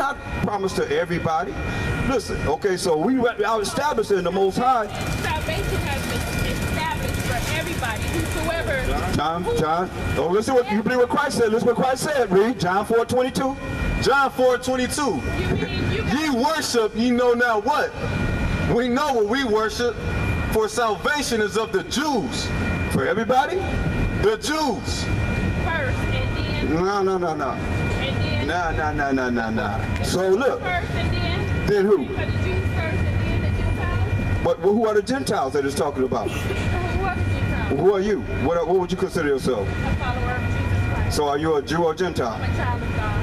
not promised to everybody. Listen, okay, so we are established in the Most High. Salvation has been established for everybody, whosoever. Oh, listen what you believe what Christ said. Listen what Christ said. Read John 4:22. John 4:22. Ye worship, ye know not what. We know what we worship, for salvation is of the Jews. For everybody? The Jews. First and then. No. And then. Nah. So look. First and then. Then who? The Jews first and then the Gentiles. But who are the Gentiles that it's talking about? Who are the Gentiles? Who are you? What would you consider yourself? A follower of Jesus Christ. So are you a Jew or Gentile? I'm a child of God.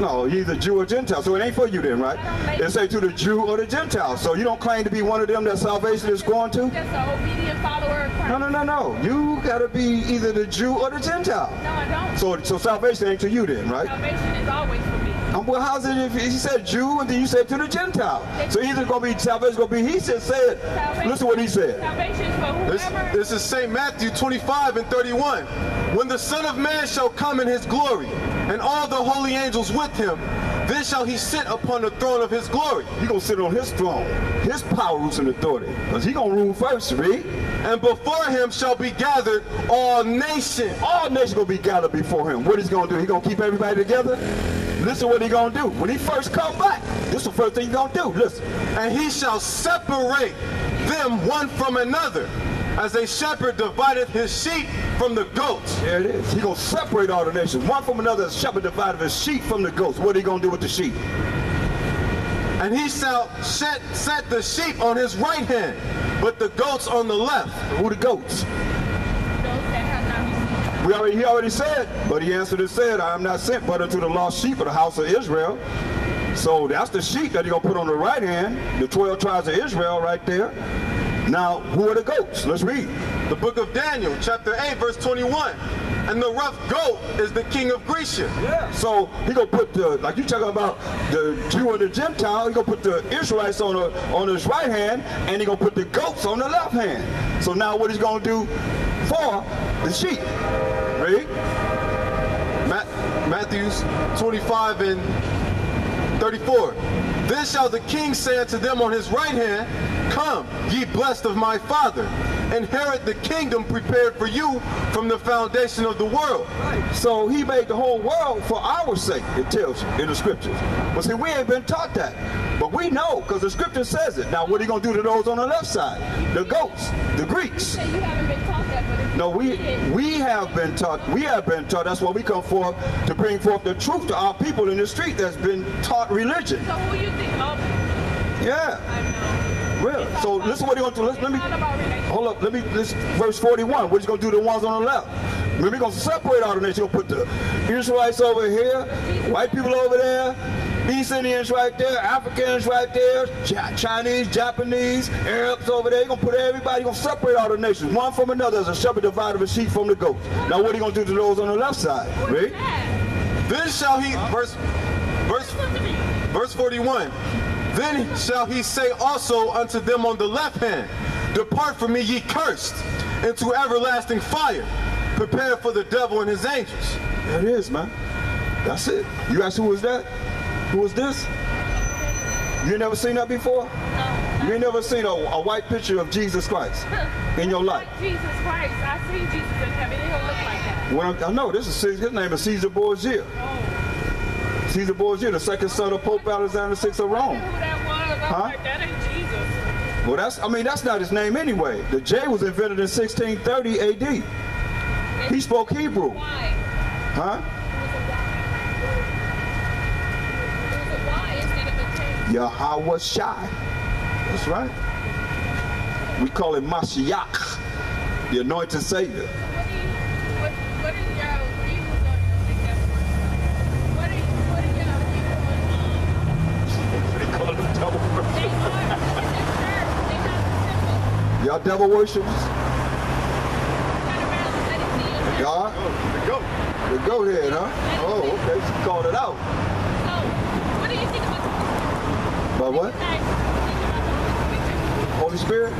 No, you're either Jew or Gentile, so it ain't for you then, right? It say to the Jew or the Gentile, so you don't claim to be one of them that salvation is going to? That's an obedient follower of Christ. No. You got to be either the Jew or the Gentile. No, I don't. So salvation ain't to you then, right? Salvation is always for me. Well, how's it if you said Jew and then you said to the Gentile? So either going to be salvation, he just said, listen what he said. Salvation is for whoever. This is St. Matthew 25:31. When the Son of Man shall come in his glory, and all the holy angels with him, then shall he sit upon the throne of his glory. He gonna sit on his throne, his power, roots, and authority, because he gonna rule first, read. And before him shall be gathered all nations. All nations gonna be gathered before him. What he's gonna do, he gonna keep everybody together? Listen what he gonna do. When he first come back, this is the first thing he gonna do, listen. And he shall separate them one from another, as a shepherd divideth his sheep from the goats. There it is. He gonna separate all the nations one from another, as a shepherd divideth his sheep from the goats. What are he gonna do with the sheep? And he shall set the sheep on his right hand, but the goats on the left. Who the goats? Those that have not received. He already said, but he answered and said, I am not sent but unto the lost sheep of the house of Israel. So that's the sheep that he gonna put on the right hand, the 12 tribes of Israel right there. Now, who are the goats? Let's read. The book of Daniel, chapter 8, verse 21. And the rough goat is the king of Grecia. Yeah. So he gonna put the, like you talking about the Jew and the Gentile, he gonna put the Israelites on his right hand, and he gonna put the goats on the left hand. So now what he's gonna do for the sheep? Read. Matthews 25:34. Then shall the king say unto them on his right hand, Come, ye blessed of my Father, inherit the kingdom prepared for you from the foundation of the world. Right. So he made the whole world for our sake, it tells you in the scriptures. But see, we ain't been taught that. But we know, because the scripture says it. Now, what are you going to do to those on the left side? The goats, the Greeks. You haven't been taught that. No, we have been taught. We have been taught. That's why we come forth to bring forth the truth to our people in the street that's been taught religion. So who you think of? Yeah. I know. Really? So listen what he going to do. Let me hold up. Let me this verse 41. What he's going to do to the ones on the left? Remember, he's going to separate all the nations. He'll put the Israelites over here, white people over there, East Indians right there, Africans right there, Chinese, Japanese, Arabs over there. He's going to put everybody. He's going to separate all the nations one from another, as a shepherd divided a sheep from the goats. Now what he going to do to those on the left side? Read. Then shall he verse 41. Then shall he say also unto them on the left hand, Depart from me, ye cursed, into everlasting fire, prepared for the devil and his angels. There it is, man. That's it. You ask who was that? Who was this? You ain't never seen that before? No. You ain't never seen a white picture of Jesus Christ in your life? Like Jesus Christ. I see Jesus in heaven. He don't look like that. Well, I know. His name is Caesar Borgia. Oh. Caesar Borgia, the second son of Pope Alexander VI of Rome. I didn't know who that was. I was like, that ain't Jesus. Well, that's not his name anyway. The J was invented in 1630 A.D. He spoke Hebrew. Why? Huh? It was a Y instead of a J. Yahawashai. That's right. We call him Mashiach, the anointed Savior. Y'all devil worshippers? Y'all? The goat head, huh? Oh, okay. She called it out. So, what do you think about the About what? Holy Spirit?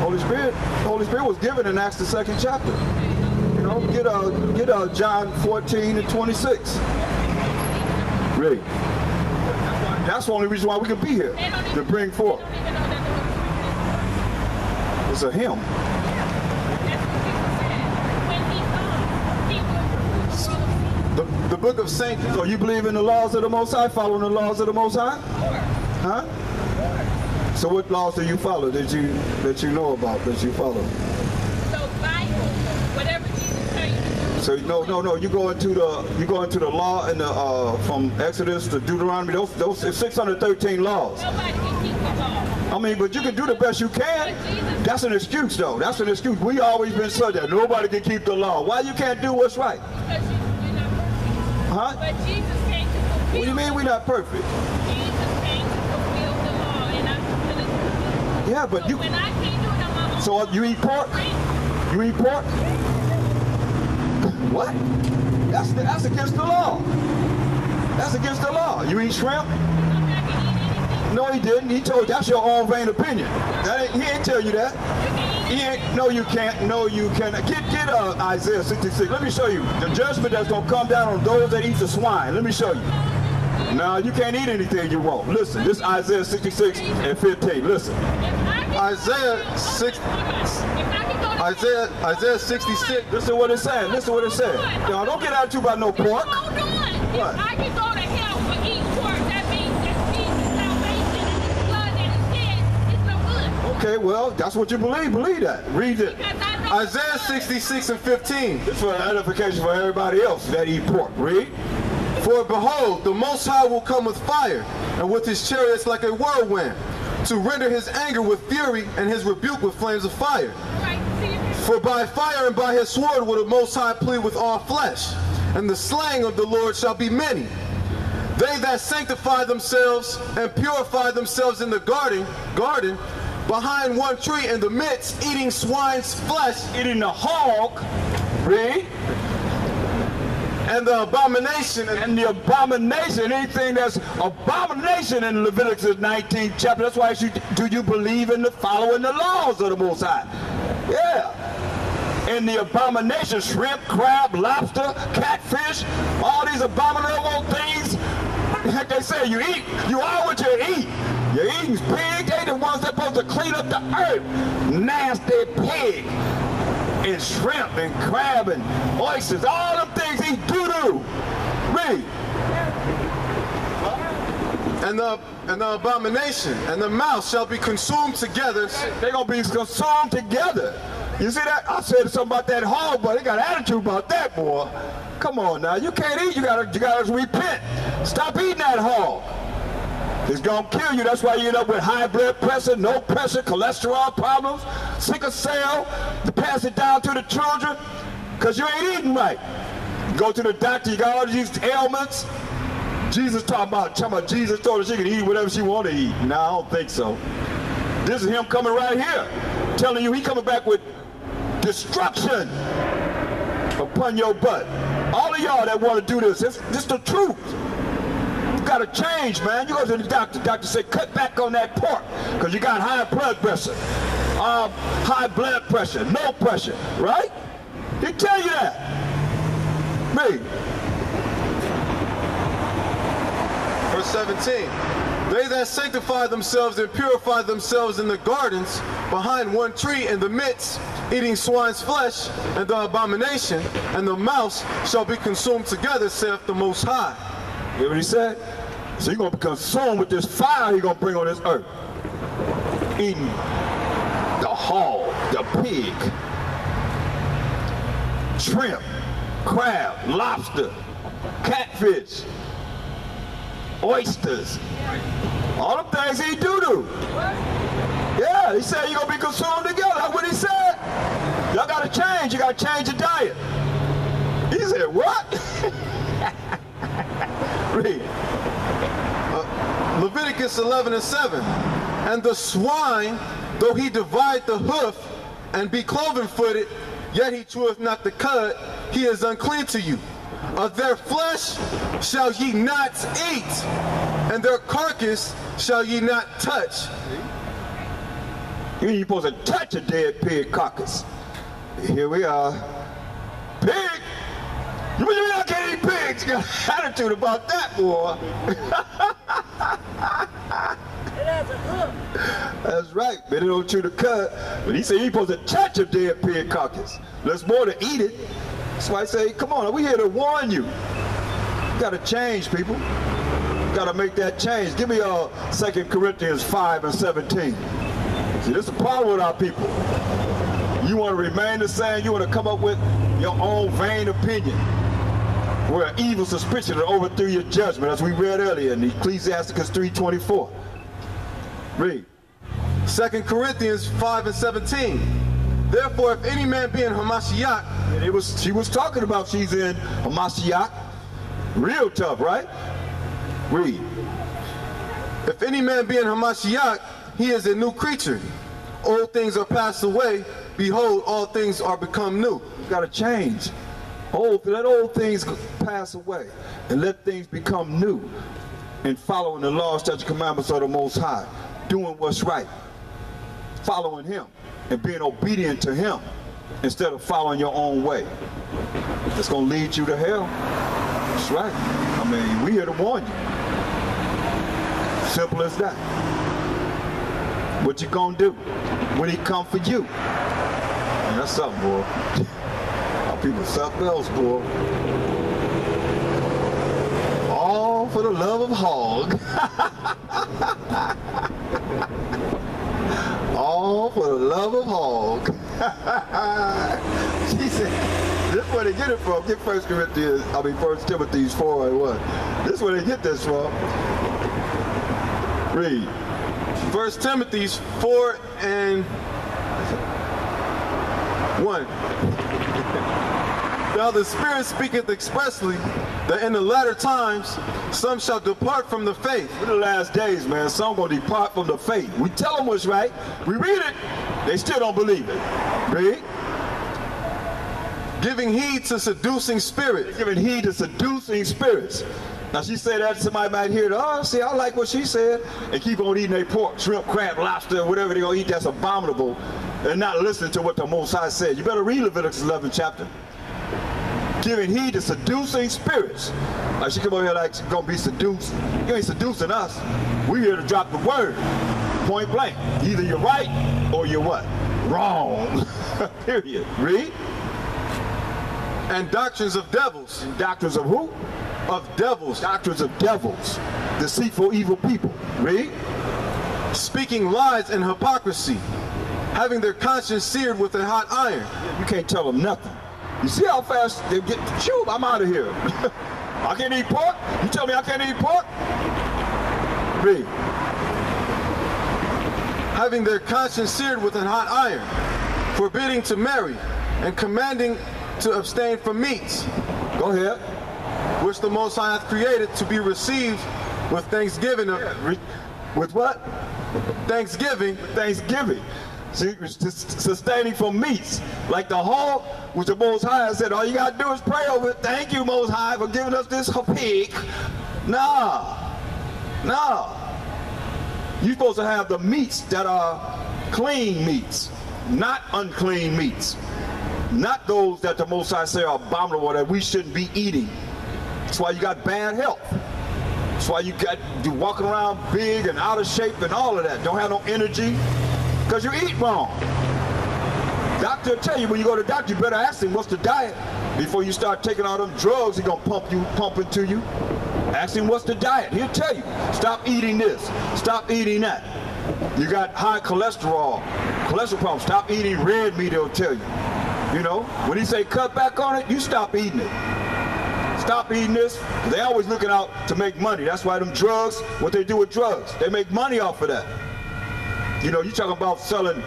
Holy Spirit? Holy Spirit was given in Acts the 2nd chapter. You know, get John 14:26. Really? That's the only reason why we could be here, to bring forth. It's a hymn. The book of Saints, so you believe in the laws of the Most High, following the laws of the Most High? Huh? So what laws do you follow that you know about, that you follow? So Bible, whatever Jesus tells you to do. So no, you go into the law and from Exodus to Deuteronomy, those 613 laws. Nobody can keep the law. I mean, but you can do the best you can. That's an excuse though. That's an excuse. We always been said that nobody can keep the law. Why you can't do what's right? Huh? But Jesus came to fulfill. What do you mean we're not perfect? Jesus came to fulfill the law, and I'm fulfilling. Yeah, but so you. When I can't do it, I'm on. So you eat pork? You eat pork? What? That's against the law. That's against the law. You eat shrimp? No, he didn't. He told you that's your own vain opinion. That ain't, he ain't tell you that. You can eat anything. No, you can't. No, you cannot. Get Isaiah 66. Let me show you the judgment that's gonna come down on those that eat the swine. Let me show you. Now you can't eat anything you want. Listen, this Isaiah 66 and 15. Listen, Isaiah 66. Listen to what it's saying. Listen to what it's saying. Now don't get out to you about no pork. Hold on. I can go to hell for eating pork. That means that's me. Okay, well, that's what you believe. Believe that. Read it. Isaiah 66 and 15. This is for an edification for everybody else that eat pork. Read. For behold, the Most High will come with fire, and with his chariots like a whirlwind, to render his anger with fury and his rebuke with flames of fire. For by fire and by his sword will the Most High plead with all flesh, and the slaying of the Lord shall be many. They that sanctify themselves and purify themselves in the garden, behind one tree in the midst, eating swine's flesh, eating the hog, read, and the abomination, anything that's abomination in Leviticus 19th chapter. That's why do you believe in the following the laws of the Most High? Yeah. And the abomination, shrimp, crab, lobster, catfish, all these abominable things. Like they say, you eat, you are what you eat. You're eating pig, they the ones that supposed to clean up the earth. Nasty pig and shrimp and crab and oysters, all them things he doo-doo. Read. And the abomination and the mouse shall be consumed together. They're gonna be consumed together. You see that? I said something about that hog, but they got attitude about that, boy. Come on now, you can't eat, you gotta repent. Stop eating that hog. It's gonna kill you. That's why you end up with high blood pressure, no pressure, cholesterol problems, sickle cell, to pass it down to the children, because you ain't eating right. You go to the doctor, you got all these ailments. Jesus talking about Jesus told her she could eat whatever she wanted to eat. No, I don't think so. This is him coming right here, telling you he coming back with destruction upon your butt. All of y'all that want to do this, it's the truth. You gotta change, man. You go to the doctor. Doctor say cut back on that pork because you got high blood pressure, no pressure, right? He tell you that. Me. Verse 17. They that sanctify themselves and purify themselves in the gardens, behind one tree in the midst, eating swine's flesh, and the abomination, and the mouse shall be consumed together, saith the Most High. Hear what he said? So you're going to be consumed with this fire he's going to bring on this earth. Eating the hog, the pig, shrimp, crab, lobster, catfish, oysters. All the things he do. Yeah, he said you're going to be consumed together. That's what he said. Y'all got to change. You got to change your diet. He said, what? Read. Leviticus 11 and 7. And the swine, though he divide the hoof and be cloven-footed, yet he cheweth not the cud, he is unclean to you. Of their flesh shall ye not eat, and their carcass shall ye not touch. You ain't supposed to touch a dead pig carcass. Here we are. Pig! You mean I can't eat pigs? You got an attitude about that, boy. But it don't chew the cud. But he said he supposed to touch a dead pig carcass. There's more to eat it. That's why I say, come on, we here to warn you. You gotta change, people. You gotta make that change. Give me 2 Corinthians 5:17. See, this is the problem with our people. You want to remain the same, you want to come up with your own vain opinion, where evil suspicion will overthrow your judgment, as we read earlier in Ecclesiastes 3:24. Read. 2 Corinthians 5:17. Therefore, if any man be in Hamashiach, and she was talking about she's in Hamashiach. Real tough, right? Read. If any man be in Hamashiach, he is a new creature. Old things are passed away. Behold, all things are become new. You gotta change. Let old things pass away and let things become new. And following the laws, statutes, and commandments of the Most High. Doing what's right. Following Him and being obedient to Him instead of following your own way. It's gonna lead you to hell. That's right. I mean, we here to warn you. Simple as that. What you gonna do when He come for you? Man, that's something, boy. Our people something else, boy. All for the love of hog. All for the love of hog. She said. This is where they get it from. Get 1 Timothy 4:1. This is where they get this from. Read. 1 Timothy 4:1. Now the Spirit speaketh expressly that in the latter times some shall depart from the faith. In the last days, man, some gonna depart from the faith. We tell them what's right. We read it. They still don't believe it. Read. Giving heed to seducing spirits. Giving heed to seducing spirits. Now she said that somebody might hear, oh, see, I like what she said, and keep on eating their pork, shrimp, crab, lobster, whatever they're going to eat that's abominable, and not listen to what the Most High said. You better read Leviticus 11 chapter. Giving heed to seducing spirits. Like she come over here like she's going to be seduced. You ain't seducing us. We here to drop the word. Point blank. Either you're right or you're what? Wrong. Period. Read. And doctrines of devils. And doctrines of who? Of devils. Doctrines of devils. Deceitful, evil people. Read. Speaking lies and hypocrisy, having their conscience seared with a hot iron. You can't tell them nothing. You see how fast they get, shoot, I'm out of here. I can't eat pork? You tell me I can't eat pork? Read. Having their conscience seared with a hot iron, forbidding to marry, and commanding to abstain from meats. Go ahead. Which the Most High hath created to be received with thanksgiving. Yeah. With what? Thanksgiving. With thanksgiving. See, sustaining from meats. Like the hog, which the Most High said, all you got to do is pray over it. Thank you, Most High, for giving us this pig. No. You're supposed to have the meats that are clean meats, not unclean meats. Not those that the Most High say are abominable, that we shouldn't be eating. That's why you got bad health. That's why you walking around big and out of shape and all of that. Don't have no energy because you eat wrong. Doctor will tell you when you go to the doctor, you better ask him what's the diet before you start taking all them drugs. He gonna pump into you. Ask him what's the diet. He'll tell you stop eating this, stop eating that. You got high cholesterol problems. Stop eating red meat. He'll tell you. You know, when he say cut back on it, you stop eating it. Stop eating this. They always looking out to make money. That's why them drugs, what they do with drugs, they make money off of that. You know, you talking about selling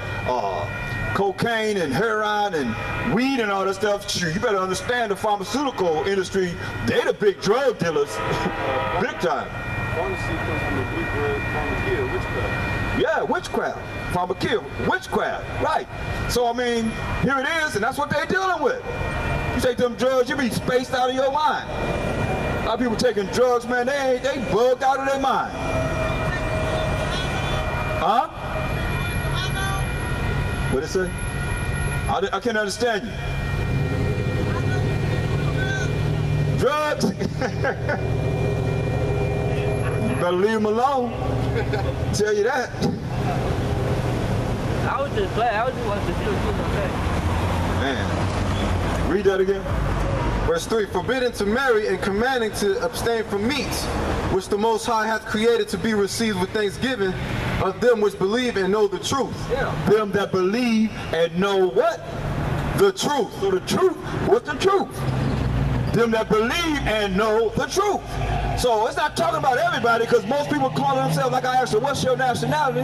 cocaine and heroin and weed and all that stuff. You better understand the pharmaceutical industry, they the big drug dealers, big time. Pharmacy comes from the Greek word pharmakia, witchcraft. Yeah, witchcraft. Pharmakia, witchcraft, right. So I mean, here it is, and that's what they're dealing with. You take them drugs, you be spaced out of your mind. A lot of people taking drugs, man, they bugged out of their mind. Huh? What'd it say? I can't understand you. Drugs? You better leave them alone. I'll tell you that. I was just wanting to see what you were saying. Man, read that again. Verse 3, forbidden to marry and commanding to abstain from meats, which the Most High hath created to be received with thanksgiving of them which believe and know the truth. Yeah. Them that believe and know what? The truth. So the truth, what's the truth? Them that believe and know the truth. So it's not talking about everybody, because most people call themselves, like I asked her, what's your nationality?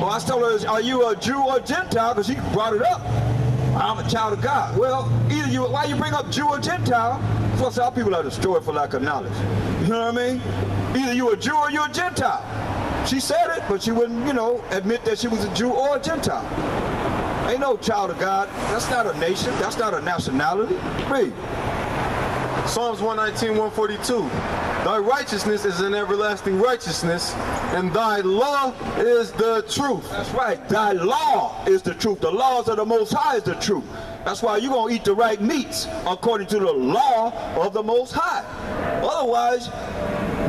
Well, I told her, are you a Jew or Gentile? Because she brought it up. I'm a child of God. Well, either you, why you bring up Jew or Gentile? Plus, our people are destroyed for lack of knowledge. You know what I mean? Either you a Jew or you a Gentile. She said it, but she wouldn't, you know, admit that she was a Jew or a Gentile. Ain't no child of God. That's not a nation. That's not a nationality. Read. Psalms 119, 142. Thy righteousness is an everlasting righteousness, and thy law is the truth. That's right. Thy law is the truth. The laws of the Most High is the truth. That's why you're going to eat the right meats according to the law of the Most High. Otherwise,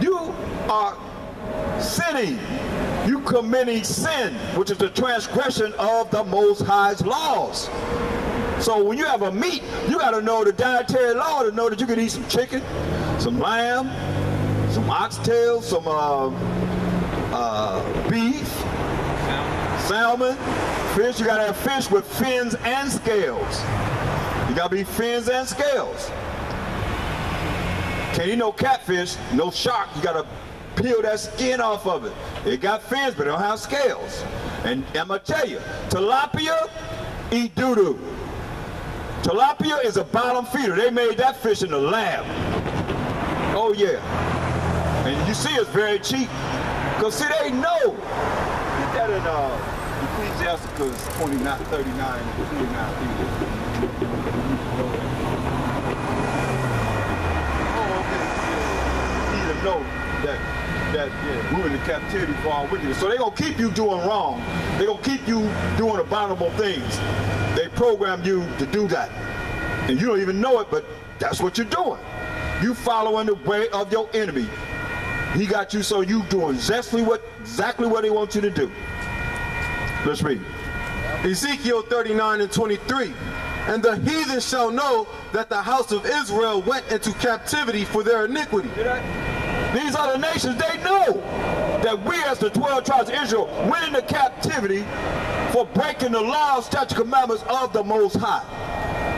you are sinning. You committing sin, which is the transgression of the Most High's laws. So when you have a meat, you got to know the dietary law to know that you can eat some chicken, some lamb, some oxtail, some beef, salmon, fish. You got to have fish with fins and scales. You got to be fins and scales. Can't eat no catfish, no shark. You got to peel that skin off of it. It got fins, but it don't have scales. And I'm going to tell you, tilapia eat doo-doo. Tilapia is a bottom feeder. They made that fish in the lab. Oh yeah. And you see it's very cheap. Because see, they know. Get that in Ecclesiastes 29, 39, 29. Either know that. Yeah, we're in the captivity for our wickedness. So they're going to keep you doing wrong. They're going to keep you doing abominable things. They program you to do that. And you don't even know it, but that's what you're doing. You following the way of your enemy. He got you, so you doing exactly what he wants you to do. Let's read. Ezekiel 39 and 23. And the heathen shall know that the house of Israel went into captivity for their iniquity. These other nations, they know that we as the 12 tribes of Israel went into captivity for breaking the laws, statutes, commandments of the Most High.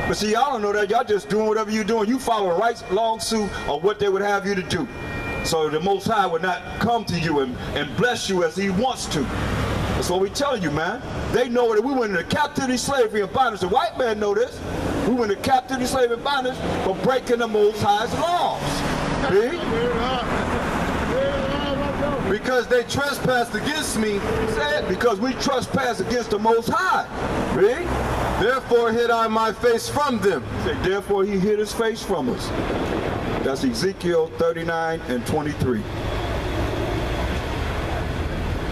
But see, y'all don't know that. Y'all just doing whatever you're doing. You follow right along suit of what they would have you to do. So the Most High would not come to you and bless you as he wants to. That's what we telling you, man. They know that we went into captivity, slavery, and bondage. The white man know this. We went into captivity, slavery, and bondage for breaking the Most High's laws. Because they trespassed against me, because we trespass against the Most High. Read. Therefore hid I my face from them. Therefore he hid his face from us. That's Ezekiel 39 and 23.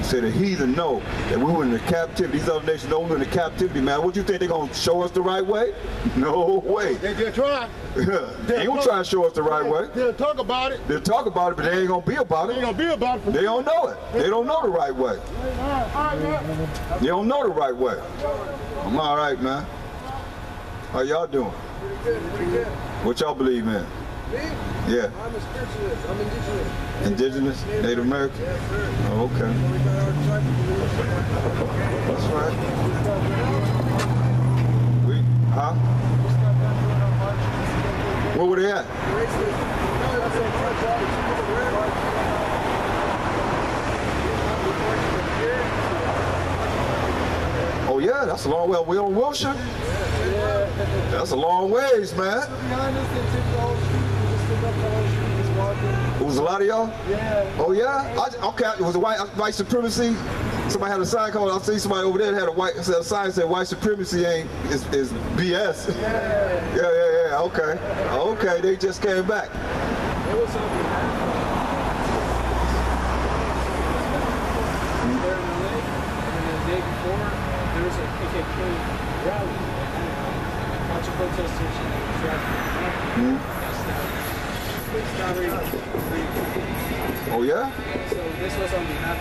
Say the heathen know that we were in the captivity. These other nations know we were in the captivity, man. What you think they're gonna show us the right way? No way. They'll try. They ain't gonna try to show us the right way. They'll talk about it. They'll talk about it, but they ain't gonna be about it. They ain't gonna be about it. They don't know it. They don't know the right way. They don't know the right way. I'm all right, man. How y'all doing? Pretty good. Pretty good. What y'all believe in? Me? Yeah. I'm a spiritualist. I'm indigenous. Indigenous? Native American? Yes, sir. Oh, okay. That's right. We? Huh? Where were they at? Oh, yeah, that's a long way. We on Wilshire? That's a long ways, man. It was a lot of y'all? Yeah. Oh, yeah? Okay, it was a white supremacy. Somebody had a sign called, I see somebody over there that had a sign that said white supremacy is BS. Yeah. Yeah, okay. Okay, they just came back. It was something. There in the lake, and the day before, there was a KKK rally. A bunch of protesters and traffic. Oh yeah? So this was on behalf